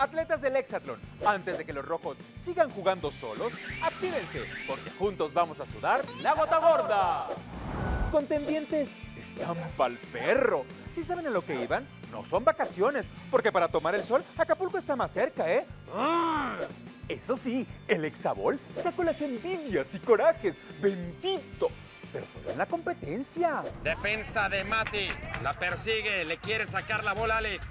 Atletas del Exatlón, antes de que los rojos sigan jugando solos, actívense, porque juntos vamos a sudar la gota gorda. Contendientes, están pa'l perro. Si saben a lo que iban, no son vacaciones, porque para tomar el sol, Acapulco está más cerca, ¿eh? Eso sí, el Exabol sacó las envidias y corajes. ¡Bendito! Pero solo en la competencia. Defensa de Mati. La persigue. Le quiere sacar la bola a Alex.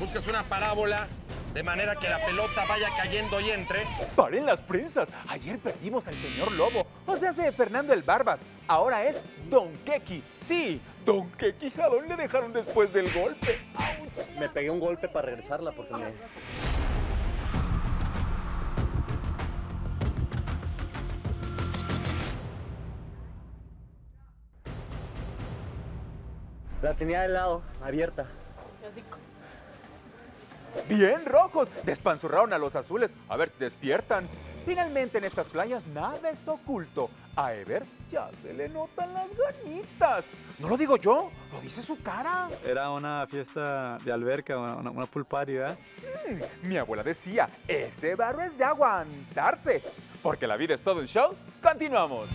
Buscas una parábola de manera que la pelota vaya cayendo y entre. ¡Paren las prensas! Ayer perdimos al señor Lobo. O sea, hace Fernando el Barbas. Ahora es Don Kequi. Sí, Don Kequi Jadón le dejaron después del golpe. ¡Auch! Me pegué un golpe para regresarla porque me... La tenía de lado, abierta. Bien, rojos. Despanzurraron a los azules. A ver si despiertan. Finalmente en estas playas nada está oculto. A Ever ya se le notan las ganitas. No lo digo yo, lo dice su cara. Era una fiesta de alberca, una pool party, ¿verdad? Mi abuela decía, ese barro es de aguantarse. Porque la vida es todo un show. Continuamos.